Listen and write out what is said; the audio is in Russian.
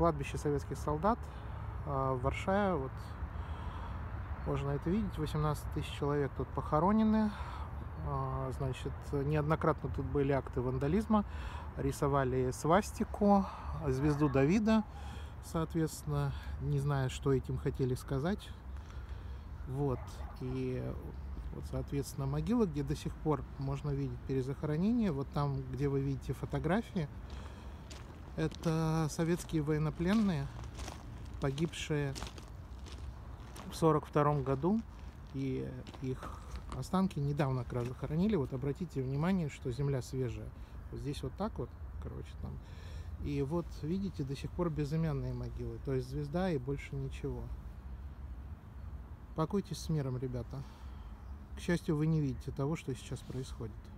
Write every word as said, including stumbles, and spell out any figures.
кладбище советских солдат в Варшаве. Вот можно это видеть. восемнадцать тысяч человек тут похоронены. Значит, неоднократно тут были акты вандализма. Рисовали свастику, звезду Давида, соответственно, не знаю, что этим хотели сказать. Вот. И вот, соответственно, могила, где до сих пор можно видеть перезахоронение. Вот там, где вы видите фотографии, это советские военнопленные, погибшие в сорок втором году, и их останки недавно как раз захоронили. Вот обратите внимание, что земля свежая. Вот здесь вот так вот, короче, там. И вот, видите, до сих пор безымянные могилы. То есть звезда и больше ничего. Покойтесь с миром, ребята. К счастью, вы не видите того, что сейчас происходит.